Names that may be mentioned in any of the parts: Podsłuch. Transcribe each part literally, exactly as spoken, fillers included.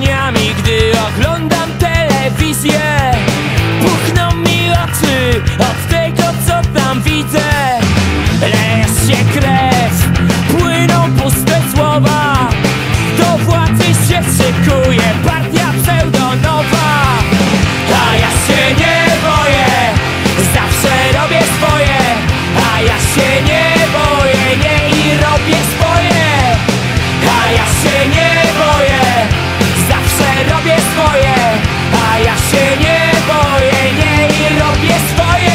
dniami, gdy oglądam telewizję, puchną mi oczy od tego, co tam widzę. Leje się krew, płyną puste słowa, do władzy się szykuje partia pseudonowa. A ja się nie boję, zawsze robię swoje. A ja się nie boję, nie i robię swoje. A ja się nie boję, zawsze robię swoje. A ja się nie boję, nie i robię swoje.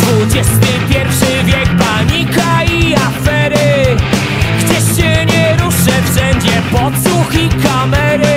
dwudziesty pierwszy wiek, panika i afery. Gdzieś się nie ruszę, wszędzie podsłuch i kamery.